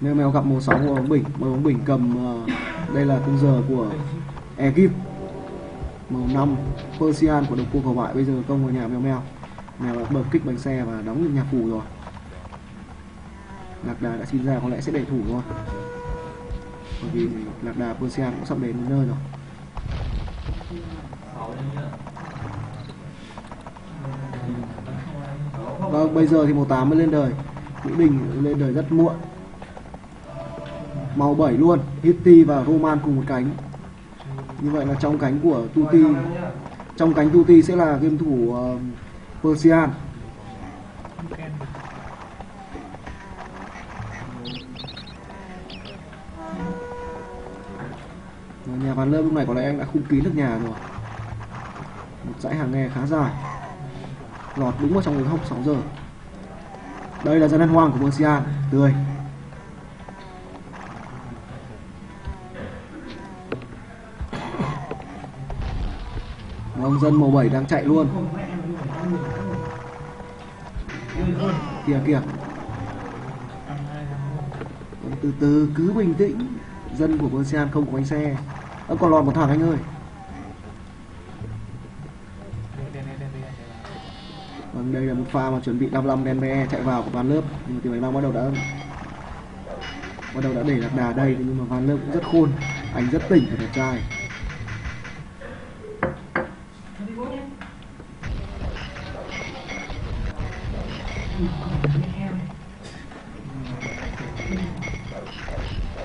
Nên mèo gặp màu 6 của bóng bỉnh. Màu bóng bỉnh cầm đây là khung giờ của Egypt. Màu 5 Persian của đồng cua cầu bại. Bây giờ công vào nhà mèo mèo. Mèo đã bật kích bánh xe và đóng được nhà phủ rồi. Lạc đà đã xin ra, có lẽ sẽ để thủ thôi, bởi vì lạc đà Persian cũng sắp đến nơi rồi. Vâng, bây giờ thì màu 8 mới lên đời. Mỹ Đình lên đời rất muộn. Màu 7 luôn, Hitti và Roman cùng một cánh. Như vậy là trong cánh của Tuti, trong cánh Tuti sẽ là game thủ Persian. Nhà Văn Lớp lúc này có lẽ anh đã khung kín được nhà rồi. Một dãy hàng nghe khá dài, lọt đúng vào trong đường hốc 6 giờ. Đây là dân ăn hoang của Persian, tươi. Ông dân màu 7 đang chạy luôn. Kìa kìa. Từ từ, cứ bình tĩnh. Dân của Persian không có bánh xe. Còn lọt một thằng anh ơi. Vâng, đây là một pha mà chuẩn bị 55 đen be chạy vào của Van Lớp. Nhưng mà Tiền Bạch Long bắt đầu đã để lạc đà đây. Nhưng mà Van Lớp cũng rất khôn, anh rất tỉnh và đẹp trai.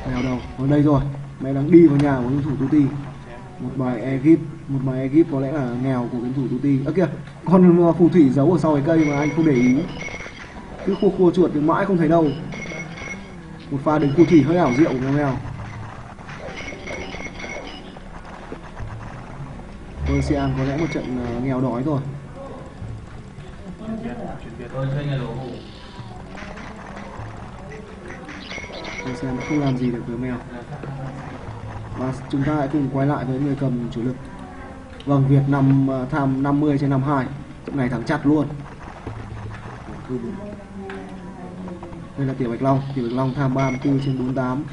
Mèo đâu? Ở đây rồi. Mèo đang đi vào nhà của game thủ Tuti. Một bài Egypt có lẽ là nghèo của game thủ Tuti. Ơ kìa, con phù thủy giấu ở sau cái cây mà anh không để ý. Cứ khua khua chuột thì mãi không thấy đâu. Một pha đứng phù thủy hơi ảo diệu của mèo. Persian có lẽ một trận nghèo đói rồi. Persian không làm gì được với mèo. Và chúng ta hãy cùng quay lại với người cầm chủ lực. Vâng, Việt Nam tham 50/52. Ngày thắng chặt luôn. Đây là Tiểu Bạch Long. Tiểu Bạch Long tham 34/48.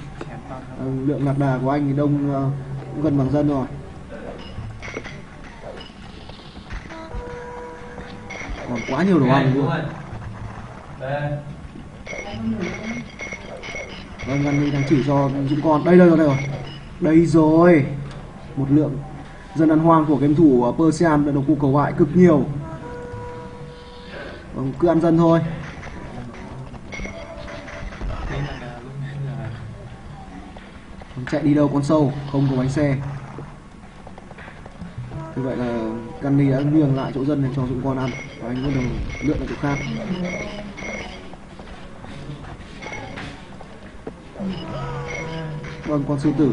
Lượng lạc đà của anh thì đông, cũng gần bằng dân rồi. Còn quá nhiều đồ ăn luôn. Vâng, Văn Minh đang chỉ cho Dũng Con. Đây rồi. Đây rồi. Một lượng dân ăn hoang của game thủ Persian đã đồng cua cầu bại cực nhiều. Vâng, cứ ăn dân thôi. Vâng, chạy đi đâu con sâu, không có bánh xe. Như vậy là Canny đã nhường lại chỗ dân để cho Dũng Con ăn. Và anh bắt đầu lượn ở chỗ khác. Vâng, con sư tử.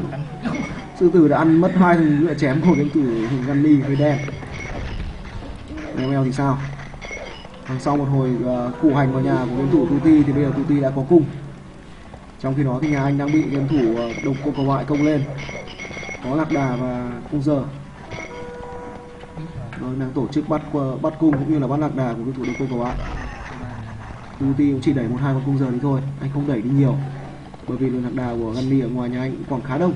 Sư tử đã ăn mất 2 thằng lưỡi chém của game thủ hình Ganni với đen. Mèo thì sao? Sau một hồi cụ hành vào nhà của game thủ Tuti thì bây giờ Tuti đã có cung. Trong khi đó thì nhà anh đang bị game thủ đồng cua cầu bại công lên. Có lạc đà và cung giờ. Rồi đang tổ chức bắt cung cũng như là bắt lạc đà của game thủ đồng cua cầu bại. Tuti cũng chỉ đẩy 1-2 con cung giờ đi thôi, anh không đẩy đi nhiều. Bởi vì lượng lạc đà của Ganni ở ngoài nhà anh cũng còn khá đông.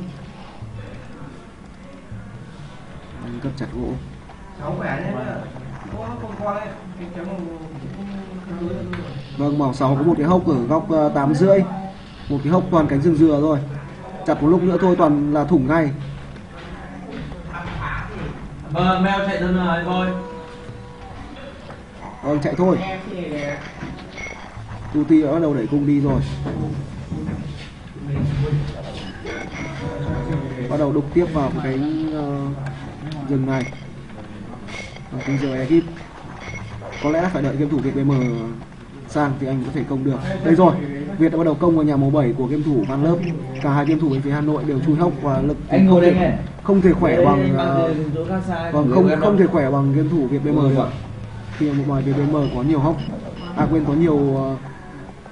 Anh cấp chặt gỗ. Vâng, màu 6 có một cái hốc ở góc 8 rưỡi. Một cái hốc toàn cánh rừng dừa rồi. Chặt một lúc nữa thôi toàn là thủng ngay. Mèo chạy dần rồi thôi. Vâng, chạy thôi. Tuti đã bắt đầu đẩy cung đi rồi. Bắt đầu đục tiếp vào cái rừng này. Bây giờ Egypt có lẽ phải đợi game thủ Việt BM sang thì anh có thể công được. Đây rồi, Việt đã bắt đầu công vào nhà màu 7 của game thủ Van Lớp. Cả hai game thủ bên phía Hà Nội đều chui hốc và lực không thể khỏe bằng không thể khỏe bằng game thủ Việt BM được. Khi một bài Việt BM có nhiều hốc, có nhiều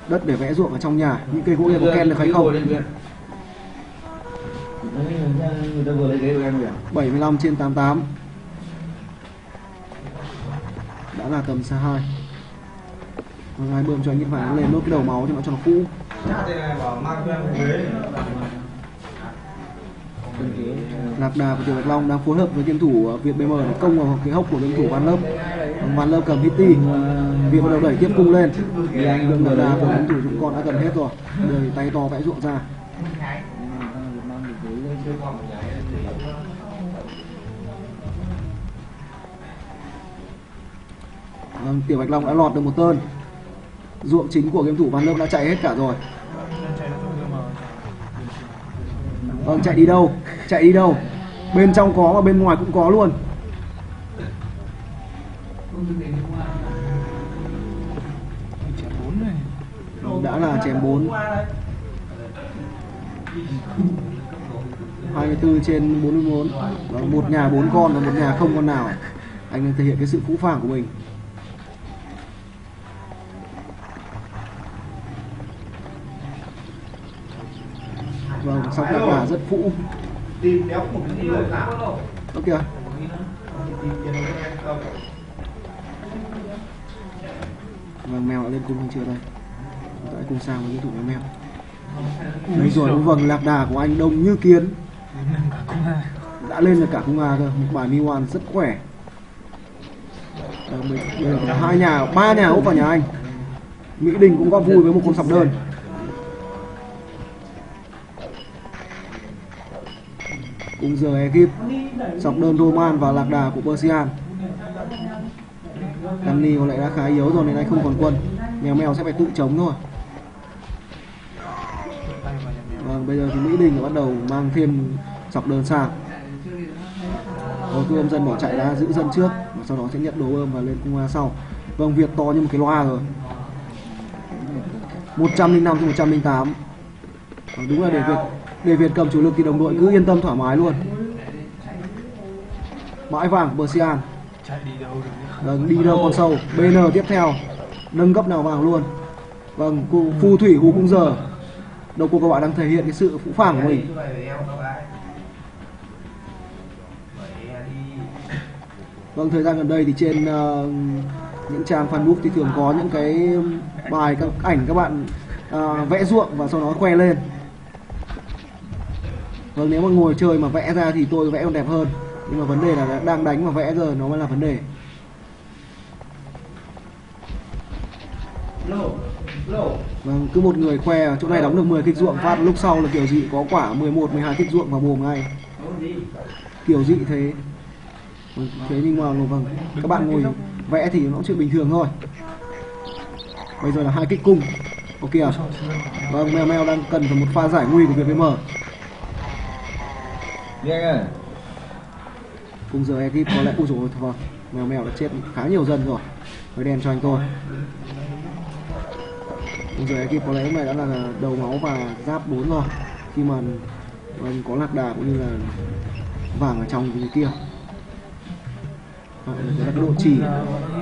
đất để vẽ ruộng ở trong nhà. Những cây gỗ này có ken được hay không? 75/88. Đã là tầm xa 2. Hai bơm cho anh Nhật Hoàng lên nốt cái đầu máu cho nó khũ. Lạc Đà và Tiểu Bạch Long đang phối hợp với game thủ Việt BM để công vào cái hốc của game thủ Văn Lớp. Văn Lớp cầm Hitty, Việt bắt đầu đẩy tiếp cung lên. Lượng Lạc Đà của game thủ Dũng Con đã gần hết rồi, đời tay to vẽ ruộng ra. Tiểu Bạch Long đã lọt được một tơn. Ruộng chính của game thủ Văn Lớp đã chạy hết cả rồi. Vâng, chạy đi đâu? Chạy đi đâu? Bên trong có và bên ngoài cũng có luôn. Đã là chém 4. 24/44. Đó, một nhà 4 con và một nhà không con nào. Anh đang thể hiện cái sự phũ phàng của mình. Vâng, xong Lạc Đà rất phũ. Đó kìa. Vâng, mèo đã lên cung không chưa đây. Chúng ta hãy cùng sang với những thủ với mèo. Đấy rồi, vâng, Lạc Đà của anh đông như kiến. Đã lên được cả cung A rồi, một bài Mi-1 rất khỏe. Bây giờ có 2 nhà, 3 nhà úp vào nhà anh. Mỹ Đình cũng có vui với một con sọc đơn. Cùng giờ ekip sọc đơn Roman và Lạc Đà của Persian. Danny có lẽ đã khá yếu rồi nên anh không còn quân. Mèo mèo sẽ phải tự chống thôi. Vâng, bây giờ thì Mỹ Đình bắt đầu mang thêm sọc đơn sang. Có cứ Âm Dân bỏ chạy ra giữ dân trước và sau đó sẽ nhận đồ ươm và lên cung A sau. Vâng, Việt to như một cái loa rồi. 105/108. Đúng là để Việt cầm chủ lực thì đồng đội cứ yên tâm thoải mái luôn. Bãi vàng Persian. Vâng, đi đâu con sâu. BN tiếp theo. Nâng cấp nào vàng luôn. Vâng, phù thủy hú cung giờ. Đâu cô các bạn đang thể hiện cái sự phũ phàng của mình. Vâng, thời gian gần đây thì trên những trang fanbook thì thường có những cái bài, các ảnh các bạn vẽ ruộng và sau đó khoe lên. Vâng, nếu mà ngồi chơi mà vẽ ra thì tôi vẽ còn đẹp hơn. Nhưng mà vấn đề là đang đánh mà vẽ giờ nó mới là vấn đề. Vâng, cứ một người khoe chỗ này đóng được 10 kích ruộng phát lúc sau là kiểu gì có quả 11, 12 kích ruộng vào mồm ngay. Kiểu dị thế. Thế nhưng mà vâng, các bạn ngồi vẽ thì nó chuyện bình thường thôi. Bây giờ là 2 kích cung. Ok à? Vâng, mèo mèo đang cần phải một pha giải nguy của Việt BM. Cùng giờ ekip có lẽ... Úi dồi ôi, vâng, mèo mèo đã chết khá nhiều dân rồi. Hơi đen cho anh tôi. Cùng giờ ekip có lẽ hôm nay đã là đầu máu và giáp 4 rồi. Khi mà có Lạc Đà cũng như là vàng ở trong cái kia.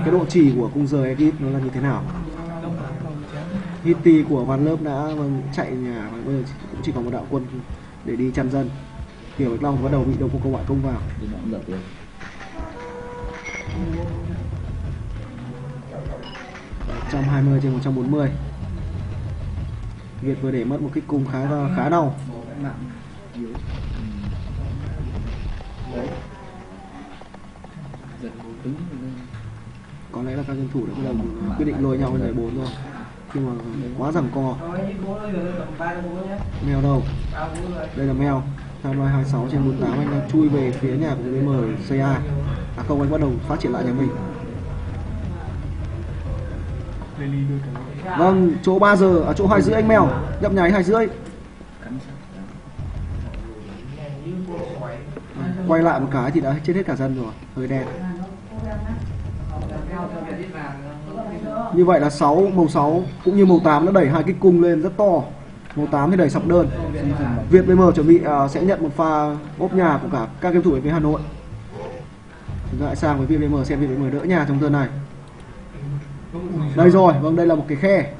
Cái độ chỉ của cung giờ ekip nó là như thế nào. Hitty của Văn Lớp đã chạy nhà và bây giờ cũng chỉ còn một đạo quân để đi chăn dân. Tiểu Bạch Long bắt đầu bị đồng của câu ngoại công vào. Trong 120/140. Việt vừa để mất một kích cung khá đau. Có lẽ là các game thủ đã bắt đầu quyết định lôi nhau lên giải 4 rồi. Khi mà quá giằng co. Mèo đâu? Đây là mèo. Timeline 26/48, anh đang chui về phía nhà của BMCA. À không, anh bắt đầu phát triển lại nhà mình. Vâng, chỗ 3 giờ, ở chỗ 2 rưỡi anh mèo, nhấp nháy 2 rưỡi. Quay lại một cái thì đã chết hết cả dân rồi, hơi đen. Như vậy là 6, màu 6 cũng như màu 8 đã đẩy 2 kích cung lên rất to. Màu 8 thì đẩy sọc đơn. Việt BM chuẩn bị sẽ nhận một pha ốp nhà của cả các game thủ với Hà Nội. Chúng ta hãy sang với Việt BM xem Việt BM đỡ nhà trong turn này. Đây rồi, vâng, đây là một cái khe.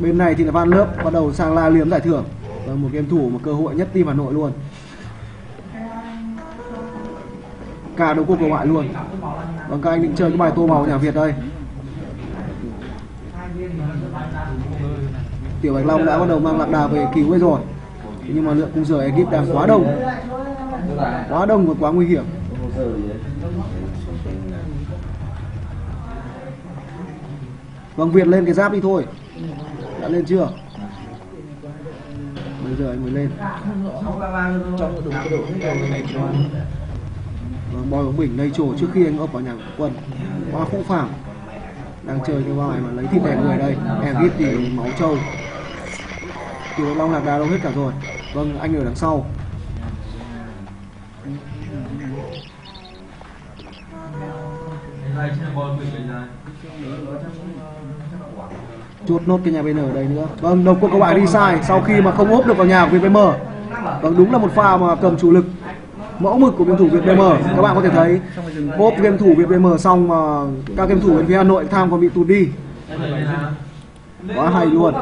Bên này thì là Văn Lớp bắt đầu sang la liếm giải thưởng. Và một game thủ một cơ hội nhất team Hà Nội luôn. Cả đấu cuộc của bạn luôn. Vâng, các anh định chơi cái bài tô màu nhà Việt đây. Tiểu Bạch Long đã bắt đầu mang lạc đà về Kỳ Quế rồi, nhưng mà lượng khung giờ ekip đang quá đông và quá nguy hiểm. Vâng, Việt lên cái giáp đi thôi. Đã lên chưa? Bây giờ anh mới lên. Vâng, Bòi bóng Bình đây trổ trước khi anh ấp vào nhà Quân. Quá phũ phàng. Đang chơi cái bài mà lấy thịt đẻ người đây. Em biết thì máu trâu. Tiểu Long lạc đà đâu hết cả rồi. Vâng, anh ở đằng sau. Chốt nốt cái nhà bên ở đây nữa. Vâng, đầu cuộc các bạn đi sai sau khi mà không ốp được vào nhà của VPM. Vâng, đúng là một pha mà cầm chủ lực, mẫu mực của game thủ VPM. Các bạn có thể thấy ốp game thủ VPM xong mà các game thủ bên phía Hà Nội tham còn bị tụt đi. Quá hay luôn.